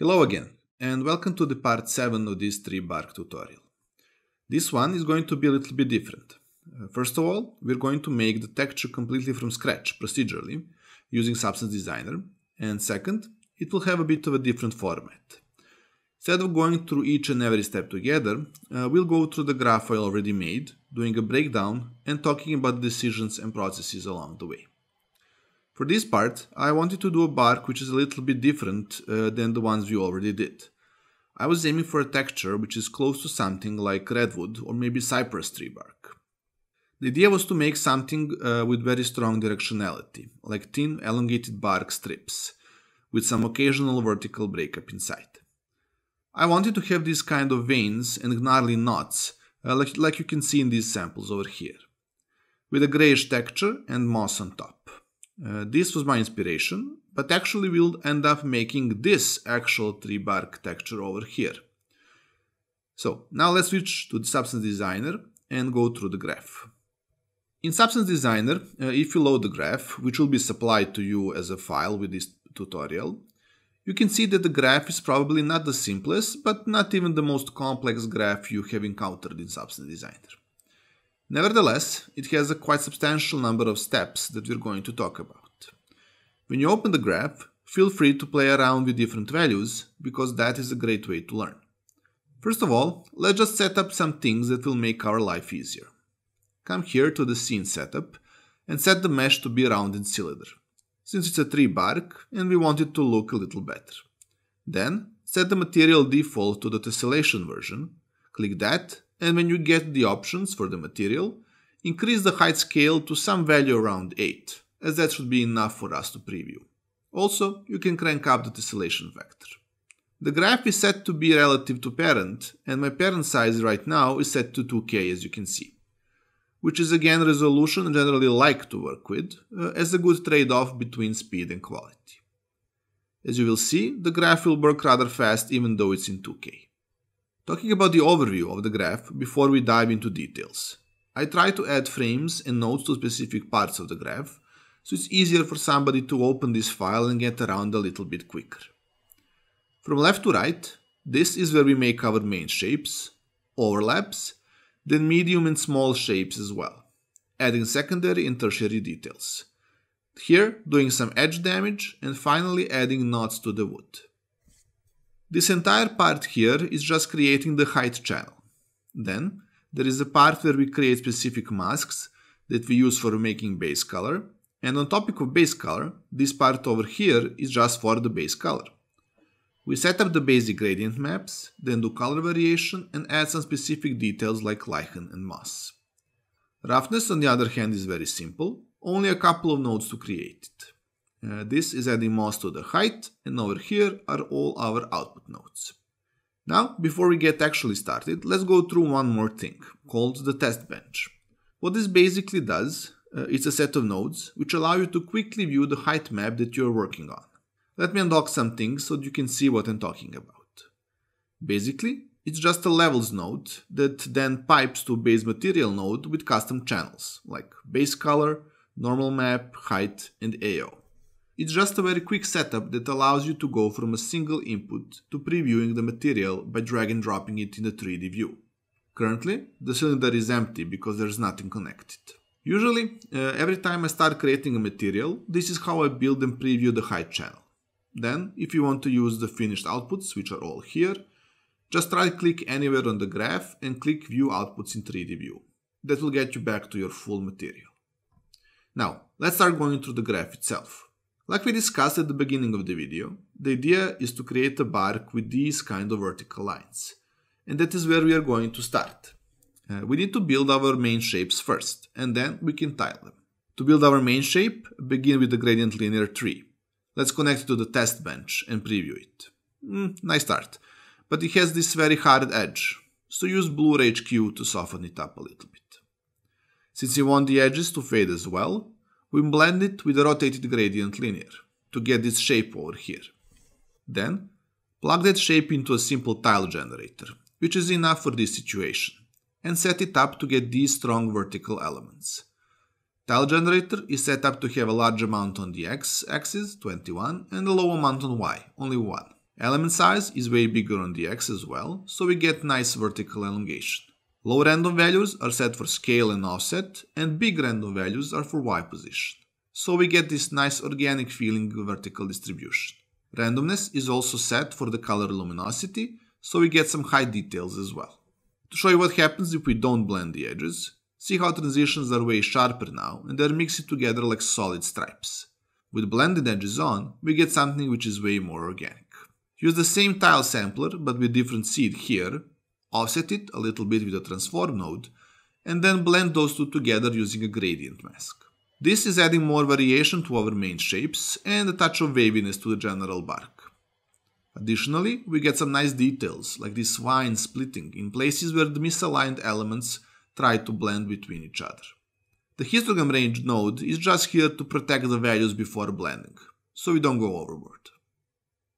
Hello again, and welcome to the part 7 of this 3-bark tutorial. This one is going to be a little bit different. First of all, we're going to make the texture completely from scratch, procedurally, using Substance Designer. And second, it will have a bit of a different format. Instead of going through each and every step together, we'll go through the graph I already made, doing a breakdown and talking about decisions and processes along the way. For this part, I wanted to do a bark which is a little bit different than the ones we already did. I was aiming for a texture which is close to something like redwood or maybe cypress tree bark. The idea was to make something with very strong directionality, like thin elongated bark strips, with some occasional vertical breakup inside. I wanted to have these kind of veins and gnarly knots, like you can see in these samples over here, with a grayish texture and moss on top. This was my inspiration, but actually we'll end up making this actual tree bark texture over here. So now let's switch to the Substance Designer and go through the graph. In Substance Designer, if you load the graph, which will be supplied to you as a file with this tutorial, you can see that the graph is probably not the simplest, but not even the most complex graph you have encountered in Substance Designer. Nevertheless, it has a quite substantial number of steps that we're going to talk about. When you open the graph, feel free to play around with different values, because that is a great way to learn. First of all, let's just set up some things that will make our life easier. Come here to the scene setup and set the mesh to be round and cylinder, since it's a tree bark and we want it to look a little better. Then, set the material default to the tessellation version, click that, and when you get the options for the material, increase the height scale to some value around 8, as that should be enough for us to preview. Also, you can crank up the tessellation vector. The graph is set to be relative to parent, and my parent size right now is set to 2K, as you can see, which is again resolution I generally like to work with, as a good trade-off between speed and quality. As you will see, the graph will work rather fast even though it's in 2K. Talking about the overview of the graph before we dive into details. I try to add frames and nodes to specific parts of the graph, so it's easier for somebody to open this file and get around a little bit quicker. From left to right, this is where we make our main shapes, overlaps, then medium and small shapes as well, adding secondary and tertiary details. Here, doing some edge damage and finally adding knots to the wood. This entire part here is just creating the height channel. Then, there is a part where we create specific masks that we use for making base color, and on topic of base color, this part over here is just for the base color. We set up the basic gradient maps, then do color variation and add some specific details like lichen and moss. Roughness, on the other hand, is very simple, only a couple of nodes to create it. This is adding moss to the height, and over here are all our output nodes. Now, before we get actually started, let's go through one more thing, called the test bench. What this basically does, it's a set of nodes which allow you to quickly view the height map that you're working on. Let me undock some things so you can see what I'm talking about. Basically, it's just a levels node that then pipes to base material node with custom channels, like base color, normal map, height, and AO. It's just a very quick setup that allows you to go from a single input to previewing the material by drag and dropping it in the 3D view. Currently, the cylinder is empty because there's nothing connected. Usually, every time I start creating a material, this is how I build and preview the height channel. Then, if you want to use the finished outputs, which are all here, just right-click anywhere on the graph and click View Outputs in 3D View. That will get you back to your full material. Now, let's start going through the graph itself. Like we discussed at the beginning of the video, the idea is to create a bark with these kind of vertical lines. And that is where we are going to start. We need to build our main shapes first, and then we can tile them. To build our main shape, begin with the gradient linear tree. Let's connect it to the test bench and preview it. Nice start, but it has this very hard edge, so use Blur HQ to soften it up a little bit. Since you want the edges to fade as well, we blend it with a rotated gradient linear to get this shape over here. Then, plug that shape into a simple tile generator, which is enough for this situation, and set it up to get these strong vertical elements. Tile generator is set up to have a large amount on the x-axis, 21, and a low amount on y, only 1, Element size is way bigger on the X as well, so we get nice vertical elongation. Low random values are set for scale and offset, and big random values are for Y position. So we get this nice organic feeling vertical distribution. Randomness is also set for the color luminosity, so we get some high details as well. To show you what happens if we don't blend the edges, see how transitions are way sharper now and they're mixed together like solid stripes. With blended edges on, we get something which is way more organic. Use the same tile sampler but with different seed here, offset it a little bit with a transform node, and then blend those two together using a gradient mask. This is adding more variation to our main shapes and a touch of waviness to the general bark. Additionally, we get some nice details like this wine splitting in places where the misaligned elements try to blend between each other. The histogram range node is just here to protect the values before blending, so we don't go overboard.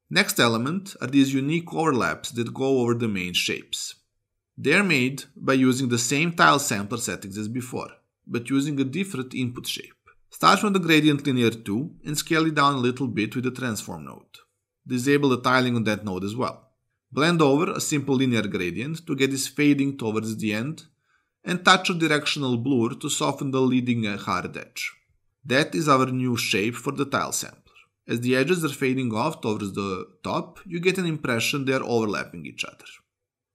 Next element are these unique overlaps that go over the main shapes. They are made by using the same tile sampler settings as before, but using a different input shape. Start from the gradient linear 2 and scale it down a little bit with the transform node. Disable the tiling on that node as well. Blend over a simple linear gradient to get this fading towards the end, and touch a directional blur to soften the leading hard edge. That is our new shape for the tile sampler. As the edges are fading off towards the top, you get an impression they are overlapping each other.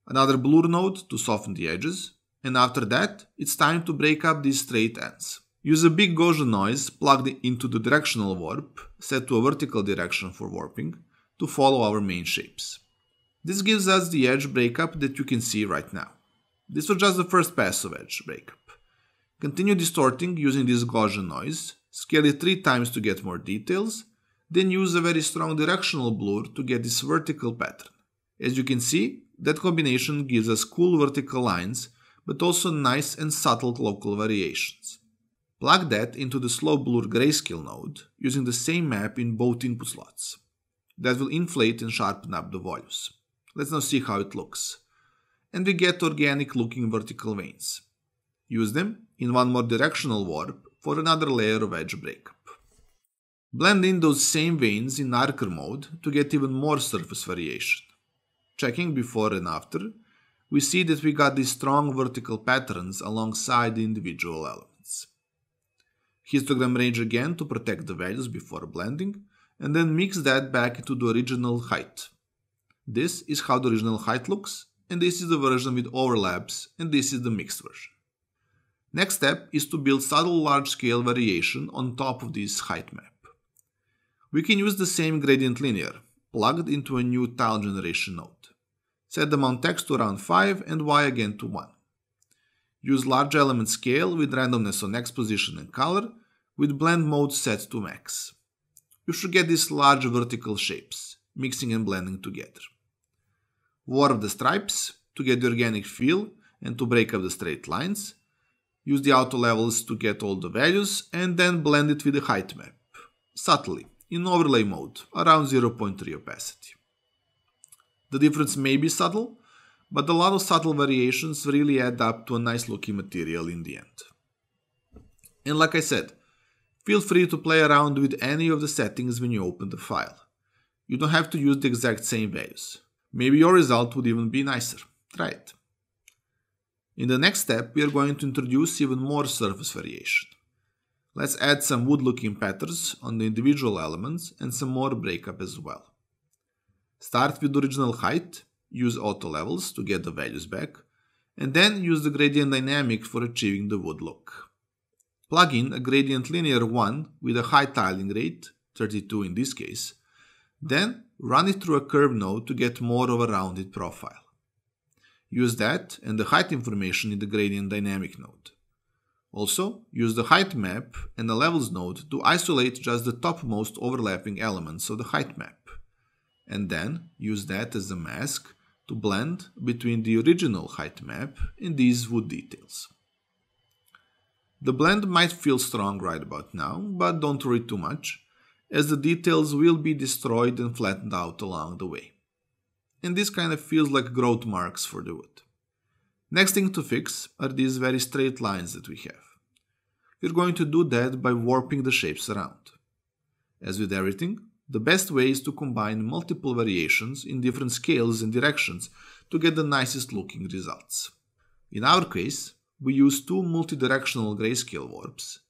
Another blur node to soften the edges, and after that, it's time to break up these straight ends. Use a big Gaussian noise plugged into the directional warp, set to a vertical direction for warping, to follow our main shapes. This gives us the edge breakup that you can see right now. This was just the first pass of edge breakup. Continue distorting using this Gaussian noise, scale it 3 times to get more details, then use a very strong directional blur to get this vertical pattern. As you can see, that combination gives us cool vertical lines, but also nice and subtle local variations. Plug that into the slow blur grayscale node, using the same map in both input slots. That will inflate and sharpen up the volumes. Let's now see how it looks. And we get organic looking vertical veins. Use them in one more directional warp for another layer of edge breakup. Blend in those same veins in darker mode to get even more surface variation. Checking before and after, we see that we got these strong vertical patterns alongside the individual elements. Histogram range again to protect the values before blending, and then mix that back into the original height. This is how the original height looks, and this is the version with overlaps, and this is the mixed version. Next step is to build subtle large-scale variation on top of this height map. We can use the same gradient linear, plugged into a new tile generation node. Set the amount X to around 5 and Y again to 1. Use large element scale with randomness on X position and color, with blend mode set to max. You should get these large vertical shapes, mixing and blending together. Warp the stripes to get the organic feel and to break up the straight lines. Use the auto levels to get all the values and then blend it with the height map, subtly, in overlay mode, around 0.3 opacity. The difference may be subtle, but a lot of subtle variations really add up to a nice looking material in the end. And like I said, feel free to play around with any of the settings when you open the file. You don't have to use the exact same values. Maybe your result would even be nicer. Try it. In the next step, we are going to introduce even more surface variation. Let's add some wood-looking patterns on the individual elements and some more breakup as well. Start with the original height, use auto levels to get the values back, and then use the gradient dynamic for achieving the wood look. Plug in a gradient linear 1 with a high tiling rate, 32 in this case, then run it through a curve node to get more of a rounded profile. Use that and the height information in the gradient dynamic node. Also, use the height map and the levels node to isolate just the topmost overlapping elements of the height map, and then use that as a mask to blend between the original height map and these wood details. The blend might feel strong right about now, but don't worry too much, as the details will be destroyed and flattened out along the way. And this kind of feels like growth marks for the wood. Next thing to fix are these very straight lines that we have. We're going to do that by warping the shapes around. As with everything, The best way is to combine multiple variations in different scales and directions to get the nicest looking results. In our case, we use two multidirectional grayscale warps,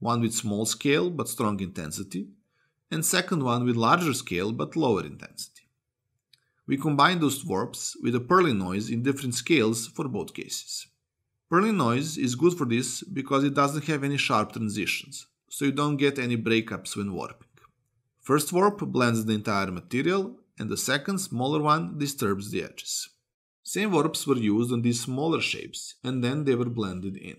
one with small scale but strong intensity, and second one with larger scale but lower intensity. We combine those warps with a Perlin noise in different scales for both cases. Perlin noise is good for this because it doesn't have any sharp transitions, so you don't get any breakups when warping. First warp blends the entire material, and the second, smaller one disturbs the edges. Same warps were used on these smaller shapes, and then they were blended in.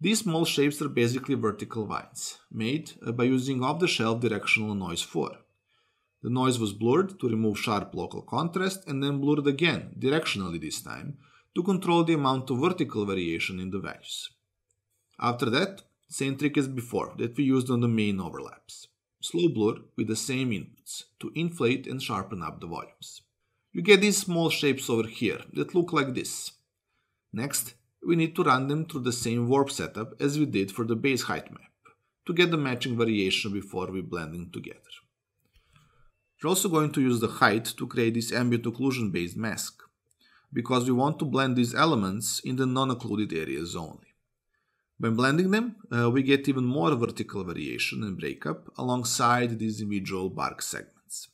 These small shapes are basically vertical vines, made by using off-the-shelf directional noise 4. The noise was blurred to remove sharp local contrast, and then blurred again, directionally this time, to control the amount of vertical variation in the values. After that, same trick as before that we used on the main overlaps. Slow blur with the same inputs, to inflate and sharpen up the volumes. You get these small shapes over here that look like this. Next, we need to run them through the same warp setup as we did for the base height map, to get the matching variation before we blend them together. We're also going to use the height to create this ambient occlusion based mask, because we want to blend these elements in the non-occluded areas only. When blending them, we get even more vertical variation and breakup alongside these individual bark segments.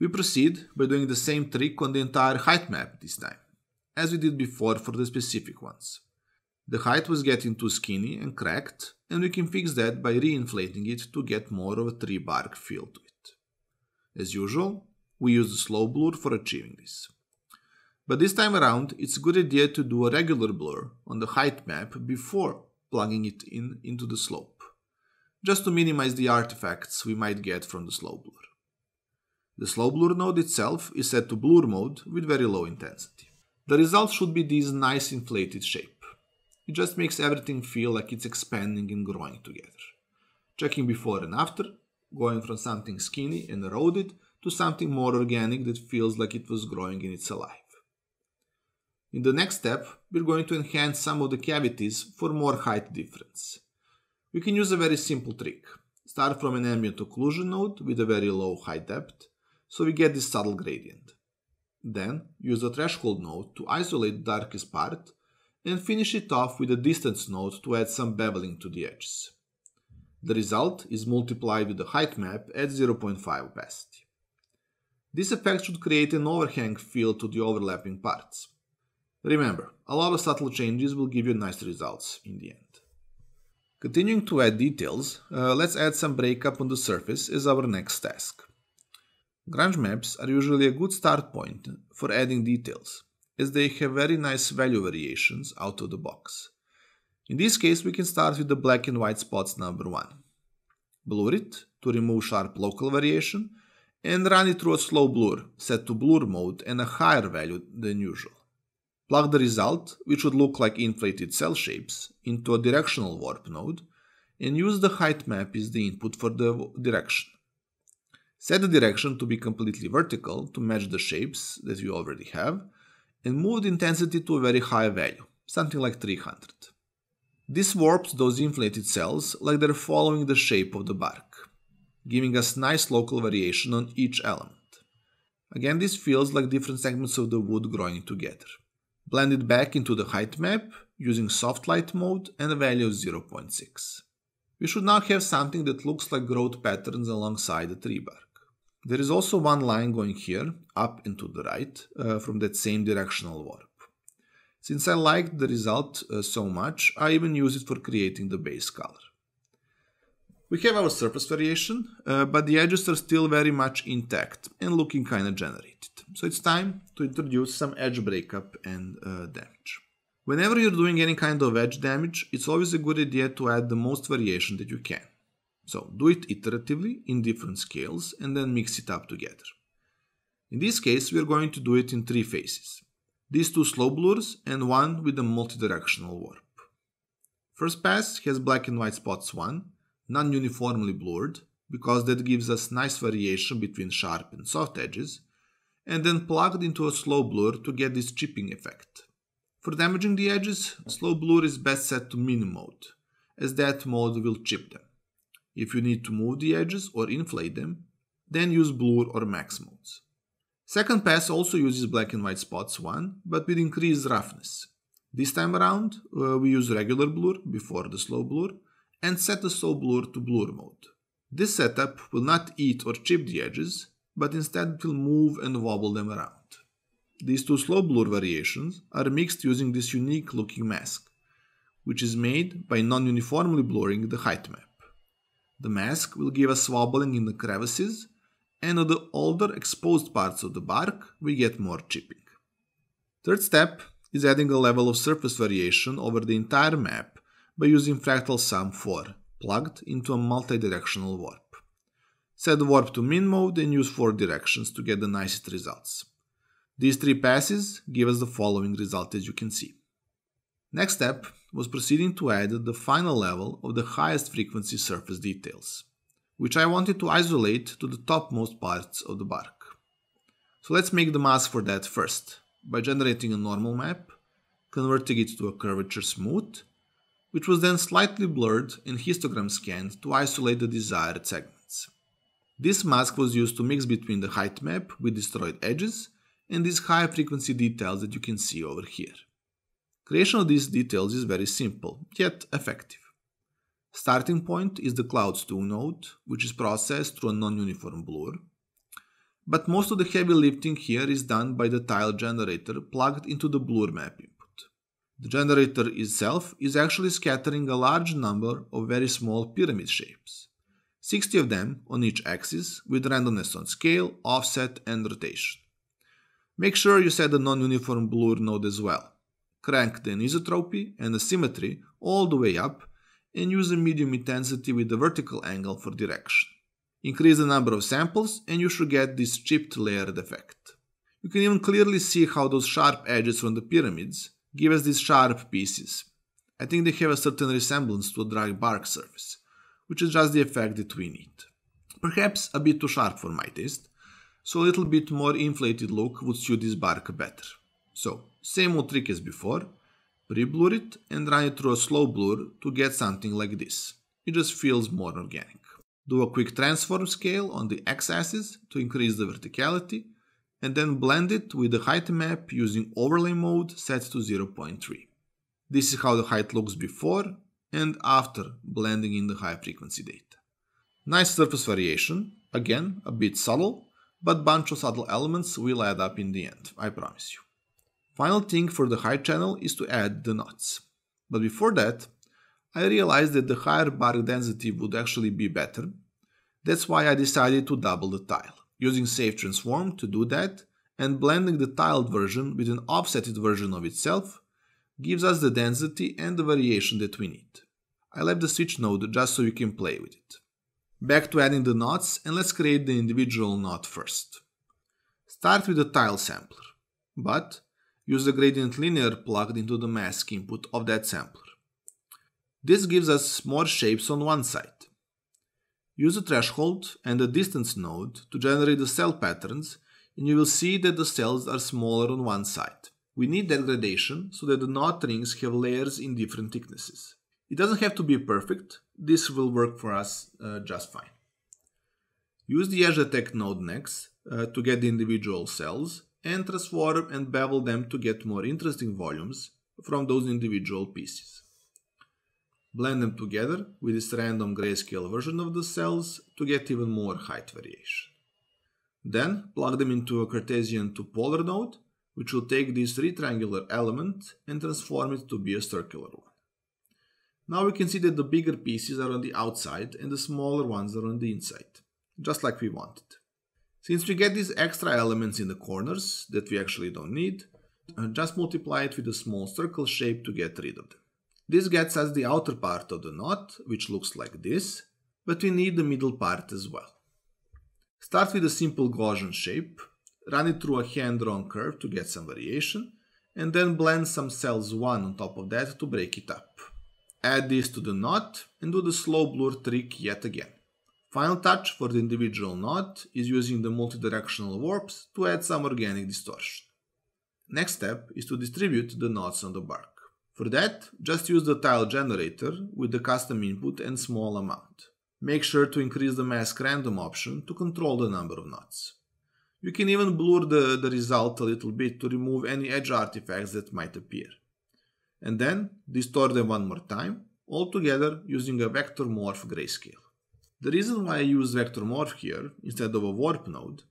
We proceed by doing the same trick on the entire height map this time, as we did before for the specific ones. The height was getting too skinny and cracked, and we can fix that by reinflating it to get more of a tree bark feel to it. As usual, we use the slow blur for achieving this. But this time around, it's a good idea to do a regular blur on the height map before plugging it into the slope, just to minimize the artifacts we might get from the slow blur. The slow blur node itself is set to blur mode with very low intensity. The result should be this nice inflated shape. It just makes everything feel like it's expanding and growing together. Checking before and after, going from something skinny and eroded to something more organic that feels like it was growing and it's alive. In the next step, we're going to enhance some of the cavities for more height difference. We can use a very simple trick. Start from an ambient occlusion node with a very low height depth, so we get this subtle gradient. Then, use a threshold node to isolate the darkest part, and finish it off with a distance node to add some beveling to the edges. The result is multiplied with the height map at 0.5 opacity. This effect should create an overhang feel to the overlapping parts. Remember, a lot of subtle changes will give you nice results in the end. Continuing to add details, let's add some breakup on the surface as our next task. Grunge maps are usually a good start point for adding details, as they have very nice value variations out of the box. In this case, we can start with the black and white spots number 1. Blur it to remove sharp local variation, and run it through a slow blur set to blur mode and a higher value than usual. Plug the result, which would look like inflated cell shapes, into a directional warp node, and use the height map as the input for the direction. Set the direction to be completely vertical to match the shapes that we already have, and move the intensity to a very high value, something like 300. This warps those inflated cells like they're following the shape of the bark, giving us nice local variation on each element. Again, this feels like different segments of the wood growing together. Blend it back into the height map using soft light mode and a value of 0.6. We should now have something that looks like growth patterns alongside the tree bark. There is also one line going here, up and to the right, from that same directional warp. Since I liked the result so much, I even used it for creating the base color. We have our surface variation, but the edges are still very much intact and looking kinda generated. So it's time to introduce some edge breakup and damage. Whenever you're doing any kind of edge damage, it's always a good idea to add the most variation that you can. So do it iteratively in different scales and then mix it up together. In this case, we're going to do it in 3 phases. These 2 slow blurs and one with a multidirectional warp. First pass has black and white spots 1, non-uniformly blurred, because that gives us nice variation between sharp and soft edges, and then plugged into a slow blur to get this chipping effect. For damaging the edges, slow blur is best set to min mode, as that mode will chip them. If you need to move the edges or inflate them, then use blur or max modes. Second pass also uses black and white spots one, but with increased roughness. This time around, we use regular blur before the slow blur and set the slow blur to blur mode. This setup will not eat or chip the edges, but instead it will move and wobble them around. These two slow blur variations are mixed using this unique looking mask, which is made by non-uniformly blurring the height map. The mask will give us wobbling in the crevices, and on the older exposed parts of the bark we get more chipping. Third step is adding a level of surface variation over the entire map by using fractal sum 4, plugged into a multi-directional warp. Set the warp to min mode and use 4 directions to get the nicest results. These 3 passes give us the following result, as you can see. Next step was proceeding to add the final level of the highest frequency surface details, which I wanted to isolate to the topmost parts of the bark. So let's make the mask for that first, by generating a normal map, converting it to a curvature smooth, which was then slightly blurred and histogram scanned to isolate the desired segments. This mask was used to mix between the height map with destroyed edges and these high frequency details that you can see over here. Creation of these details is very simple, yet effective. Starting point is the Clouds 2 node, which is processed through a non-uniform blur. But most of the heavy lifting here is done by the tile generator plugged into the blur map input. The generator itself is actually scattering a large number of very small pyramid shapes, 60 of them on each axis, with randomness on scale, offset and rotation. Make sure you set the non-uniform blur node as well. Crank the anisotropy and asymmetry all the way up and use a medium intensity with a vertical angle for direction. Increase the number of samples and you should get this chipped layered effect. You can even clearly see how those sharp edges from the pyramids give us these sharp pieces. I think they have a certain resemblance to a dry bark surface, which is just the effect that we need. Perhaps a bit too sharp for my taste, so a little bit more inflated look would suit this bark better. So, same old trick as before, pre-blur it and run it through a slow blur to get something like this. It just feels more organic. Do a quick transform scale on the x-axis to increase the verticality and then blend it with the height map using overlay mode set to 0.3. This is how the height looks before and after blending in the high frequency data. Nice surface variation, again a bit subtle, but bunch of subtle elements will add up in the end, I promise you. Final thing for the height channel is to add the knots. But before that, I realized that the higher bark density would actually be better. That's why I decided to double the tile, using Safe Transform to do that, and blending the tiled version with an offsetted version of itself gives us the density and the variation that we need. I left the switch node just so you can play with it. Back to adding the knots, and let's create the individual knot first. Start with the tile sampler, but use the gradient linear plugged into the mask input of that sampler. This gives us more shapes on one side. Use the threshold and the distance node to generate the cell patterns, and you will see that the cells are smaller on one side. We need that gradation so that the knot rings have layers in different thicknesses. It doesn't have to be perfect, this will work for us just fine. Use the Azure Tech node next to get the individual cells, and transform and bevel them to get more interesting volumes from those individual pieces. Blend them together with this random grayscale version of the cells to get even more height variation. Then plug them into a Cartesian to Polar node, which will take this rectangular element and transform it to be a circular one. Now we can see that the bigger pieces are on the outside and the smaller ones are on the inside, just like we wanted. Since we get these extra elements in the corners that we actually don't need, just multiply it with a small circle shape to get rid of them. This gets us the outer part of the knot, which looks like this, but we need the middle part as well. Start with a simple Gaussian shape, run it through a hand-drawn curve to get some variation, and then blend some cells one on top of that to break it up. Add this to the knot and do the slow blur trick yet again. Final touch for the individual knot is using the multi-directional warps to add some organic distortion. Next step is to distribute the knots on the bark. For that, just use the tile generator with the custom input and small amount. Make sure to increase the mask random option to control the number of knots. You can even blur the result a little bit to remove any edge artifacts that might appear. And then distort them one more time, all together using a vector morph grayscale. The reason why I use vector morph here instead of a warp node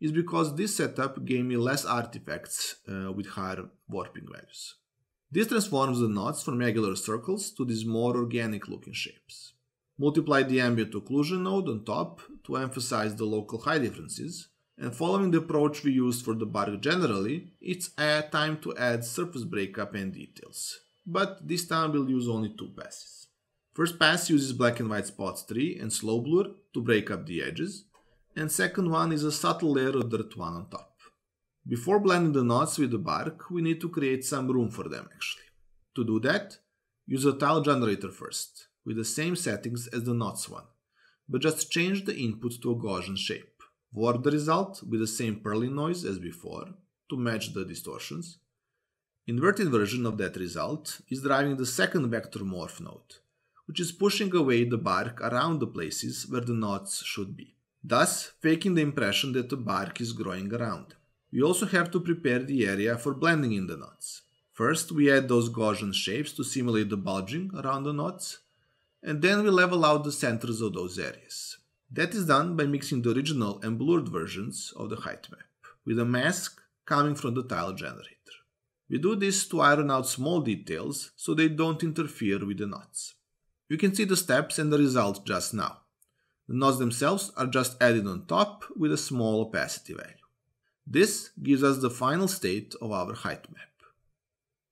is because this setup gave me less artifacts with higher warping values. This transforms the knots from regular circles to these more organic looking shapes. Multiply the ambient occlusion node on top to emphasize the local height differences, and following the approach we used for the bark generally, it's time to add surface breakup and details. But this time we'll use only two passes. First pass uses black and white spots 3 and slow blur to break up the edges, and second one is a subtle layer of dirt 1 on top. Before blending the knots with the bark, we need to create some room for them actually. To do that, use a tile generator first, with the same settings as the knots one, but just change the input to a Gaussian shape. Warp the result with the same Perlin noise as before to match the distortions. Inverted version of that result is driving the second vector morph node, which is pushing away the bark around the places where the knots should be, thus faking the impression that the bark is growing around. We also have to prepare the area for blending in the knots. First we add those Gaussian shapes to simulate the bulging around the knots, and then we level out the centers of those areas. That is done by mixing the original and blurred versions of the height map, with a mask coming from the tile generator. We do this to iron out small details so they don't interfere with the knots. You can see the steps and the result just now. The knots themselves are just added on top with a small opacity value. This gives us the final state of our height map.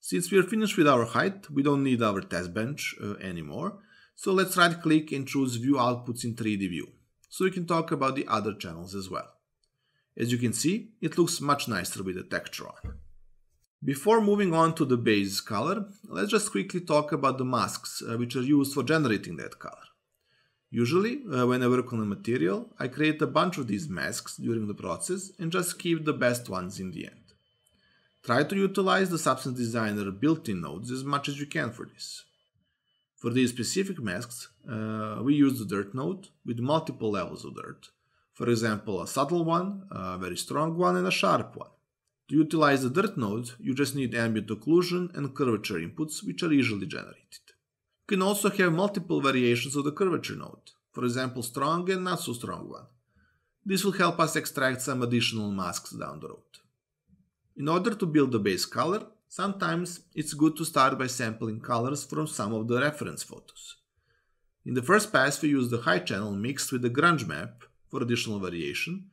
Since we are finished with our height, we don't need our test bench anymore, so let's right click and choose View Outputs in 3D View, so we can talk about the other channels as well. As you can see, it looks much nicer with the texture on. Before moving on to the base color, let's just quickly talk about the masks which are used for generating that color. Usually, when I work on a material, I create a bunch of these masks during the process and just keep the best ones in the end. Try to utilize the Substance Designer built-in nodes as much as you can for this. For these specific masks, we use the dirt node with multiple levels of dirt. For example, a subtle one, a very strong one, and a sharp one. To utilize the dirt node, you just need ambient occlusion and curvature inputs, which are usually generated. You can also have multiple variations of the curvature node, for example, strong and not so strong one. This will help us extract some additional masks down the road. In order to build the base color, sometimes it's good to start by sampling colors from some of the reference photos. In the first pass we use the high channel mixed with the grunge map for additional variation,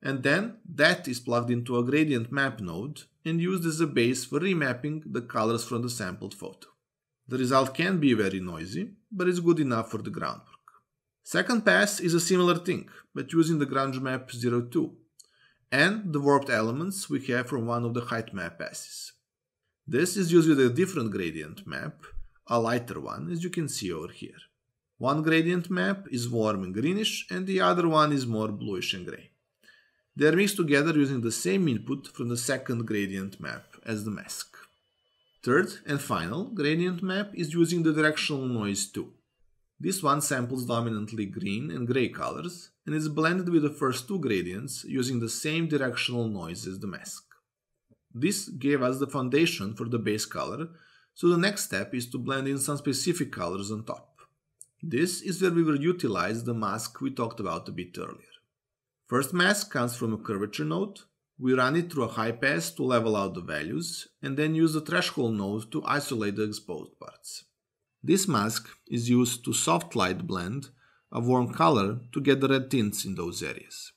and then that is plugged into a gradient map node and used as a base for remapping the colors from the sampled photo. The result can be very noisy, but it's good enough for the groundwork. Second pass is a similar thing, but using the grunge map 02 and the warped elements we have from one of the height map passes. This is used with a different gradient map, a lighter one, as you can see over here. One gradient map is warm and greenish, and the other one is more bluish and grey. They are mixed together using the same input from the second gradient map as the mask. Third and final gradient map is using the directional noise 2. This one samples dominantly green and grey colors, and is blended with the first two gradients using the same directional noise as the mask. This gave us the foundation for the base color, so the next step is to blend in some specific colors on top. This is where we will utilize the mask we talked about a bit earlier. First mask comes from a curvature node, we run it through a high pass to level out the values, and then use the threshold node to isolate the exposed parts. This mask is used to soft light blend a warm color to get the red tints in those areas.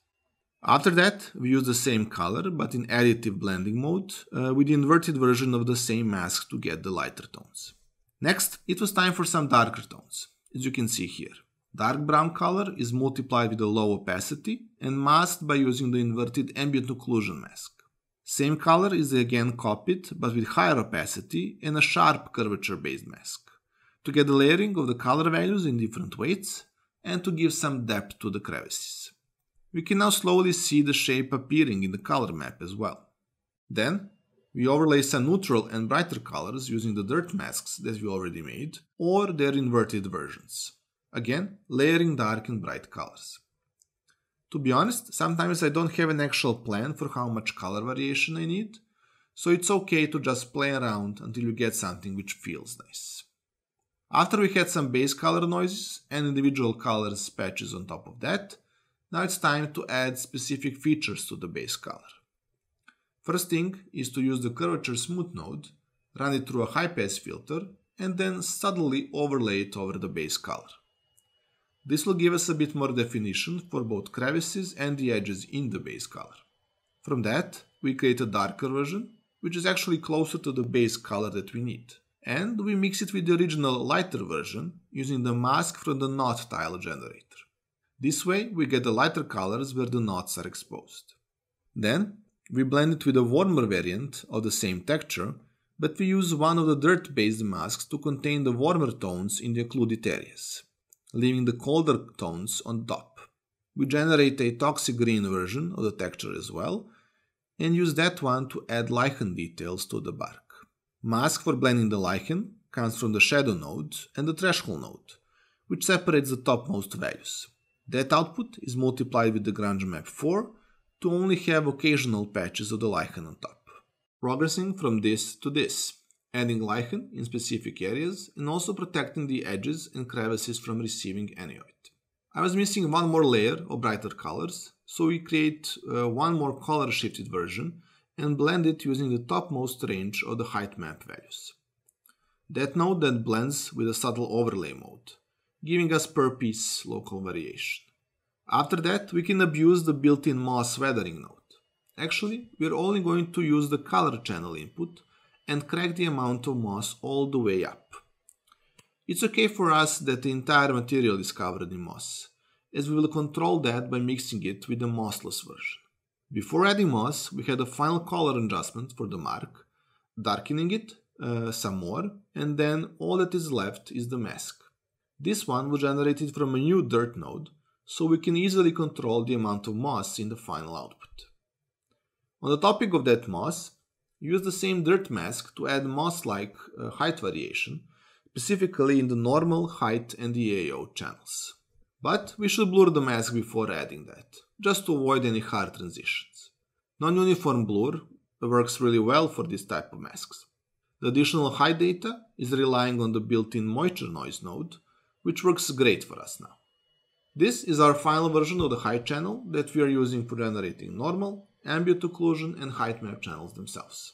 After that, we use the same color, but in additive blending mode, with the inverted version of the same mask to get the lighter tones. Next, it was time for some darker tones, as you can see here. Dark brown color is multiplied with a low opacity and masked by using the inverted ambient occlusion mask. Same color is again copied, but with higher opacity and a sharp curvature-based mask, to get the layering of the color values in different weights and to give some depth to the crevices. We can now slowly see the shape appearing in the color map as well. Then, we overlay some neutral and brighter colors using the dirt masks that we already made, or their inverted versions. Again, layering dark and bright colors. To be honest, sometimes I don't have an actual plan for how much color variation I need, so it's okay to just play around until you get something which feels nice. After we had some base color noises and individual colors patches on top of that, now it's time to add specific features to the base color. First thing is to use the curvature smooth node, run it through a high-pass filter, and then subtly overlay it over the base color. This will give us a bit more definition for both crevices and the edges in the base color. From that, we create a darker version, which is actually closer to the base color that we need. And we mix it with the original lighter version using the mask from the knot tile generator. This way, we get the lighter colors where the knots are exposed. Then, we blend it with a warmer variant of the same texture, but we use one of the dirt-based masks to contain the warmer tones in the occluded areas, leaving the colder tones on top. We generate a toxic green version of the texture as well, and use that one to add lichen details to the bark. Mask for blending the lichen comes from the shadow node and the threshold node, which separates the topmost values. That output is multiplied with the Grange map 4 to only have occasional patches of the lichen on top. Progressing from this to this, adding lichen in specific areas and also protecting the edges and crevices from receiving any of it. I was missing one more layer of brighter colors, so we create one more color shifted version and blend it using the topmost range of the height map values. That node then blends with a subtle overlay mode, giving us per piece local variation. After that, we can abuse the built-in moss weathering node. Actually, we're only going to use the color channel input and crack the amount of moss all the way up. It's okay for us that the entire material is covered in moss, as we will control that by mixing it with the mossless version. Before adding moss, we had a final color adjustment for the mark, darkening it some more, and then all that is left is the mask. This one was generated from a new dirt node, so we can easily control the amount of moss in the final output. On the topic of that moss, use the same dirt mask to add moss-like height variation, specifically in the normal, height and the AO channels. But we should blur the mask before adding that, just to avoid any hard transitions. Non-uniform blur works really well for this type of masks. The additional height data is relying on the built-in moisture noise node, which works great for us now. This is our final version of the height channel that we are using for generating normal, ambient occlusion and height map channels themselves.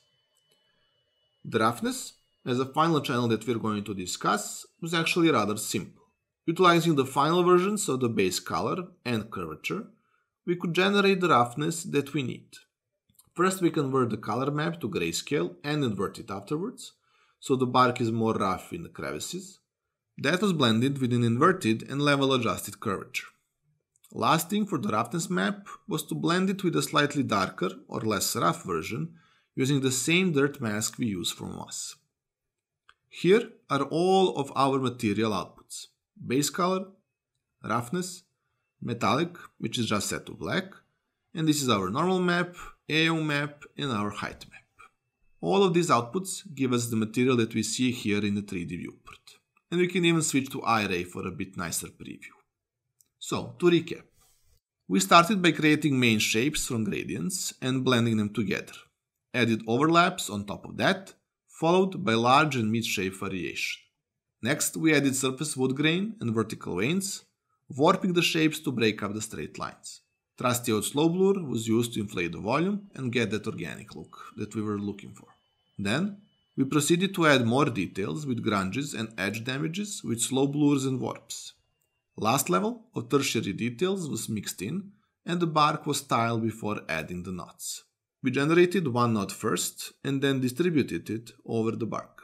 The roughness, as a final channel that we're going to discuss, was actually rather simple. Utilizing the final versions of the base color and curvature, we could generate the roughness that we need. First we convert the color map to grayscale and invert it afterwards, so the bark is more rough in the crevices. That was blended with an inverted and level adjusted curvature. Last thing for the roughness map was to blend it with a slightly darker or less rough version using the same dirt mask we use from moss. Here are all of our material outputs. Base color, roughness, metallic, which is just set to black, and this is our normal map, AO map, and our height map. All of these outputs give us the material that we see here in the 3D viewport. And we can even switch to Iray for a bit nicer preview. So, to recap, we started by creating main shapes from gradients and blending them together, added overlaps on top of that, followed by large and mid-shape variation. Next, we added surface wood grain and vertical veins, warping the shapes to break up the straight lines. Trusty old slow blur was used to inflate the volume and get that organic look that we were looking for. Then, we proceeded to add more details with grunges and edge damages with slow blurs and warps. Last level of tertiary details was mixed in, and the bark was tiled before adding the knots. We generated one knot first, and then distributed it over the bark.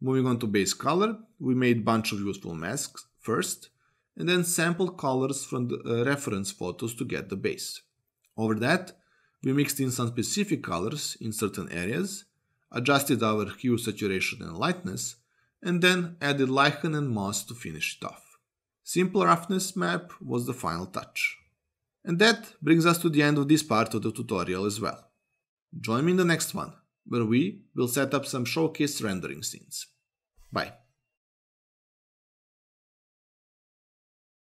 Moving on to base color, we made a bunch of useful masks first, and then sampled colors from the reference photos to get the base. Over that, we mixed in some specific colors in certain areas, adjusted our hue, saturation and lightness, and then added lichen and moss to finish it off. Simple roughness map was the final touch. And that brings us to the end of this part of the tutorial as well. Join me in the next one, where we will set up some showcase rendering scenes. Bye!